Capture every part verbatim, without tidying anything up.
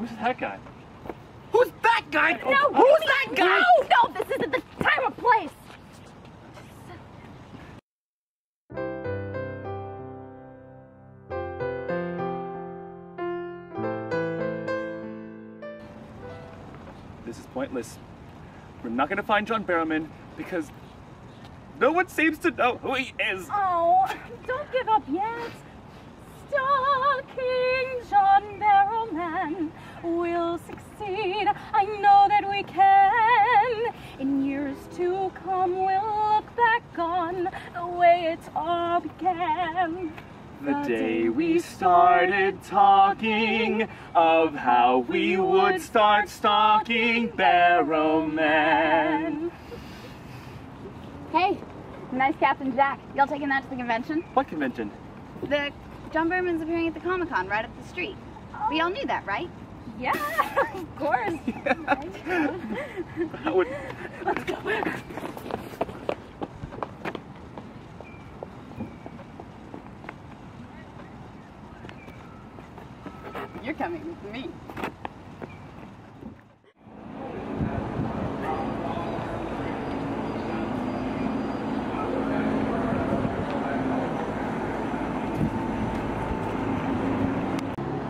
Who's that guy? Who's that guy? No, oh, who's that guy? No, no, this isn't the time or place. This is pointless. We're not gonna find John Barrowman because no one seems to know who he is. Oh, don't give up yet. Stalking John Barrowman will succeed. I know that we can. In years to come, we'll look back on the way it all began. The day we started talking of how we would start stalking Barrowman. Hey, nice Captain Jack. Y'all taking that to the convention? What convention? The John Barrowman's appearing at the Comic-Con right up the street. Oh. We all knew that, right? Yeah, of course. Yeah. That would... Let's go. You're coming with me.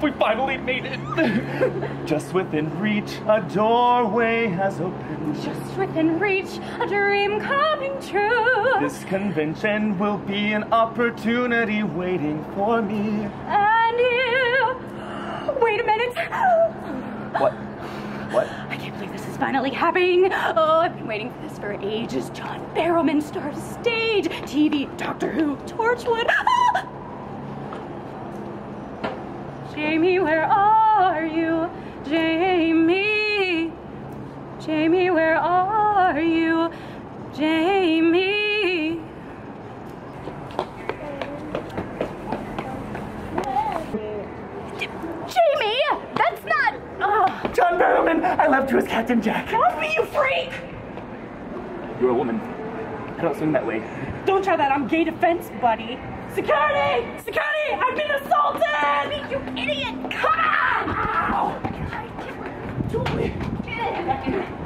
We finally made it. Just within reach, a doorway has opened. Just within reach, a dream coming true. This convention will be an opportunity waiting for me. And you. Wait a minute! What? What? I can't believe this is finally happening! Oh, I've been waiting for this for ages. John Barrowman stars stage, T V, Doctor Who, Torchwood. Ah! Jamie, where are you? Jamie! Jamie, where are you? Jamie! Jamie! That's not... Oh. John Barrowman! I left you as Captain Jack! Help me, you freak! You're a woman. I don't swing that way. Don't try that on gay defense, buddy. Security! Security! I've been assaulted! Jamie, you idiot! Come on! Ow! I can't do it.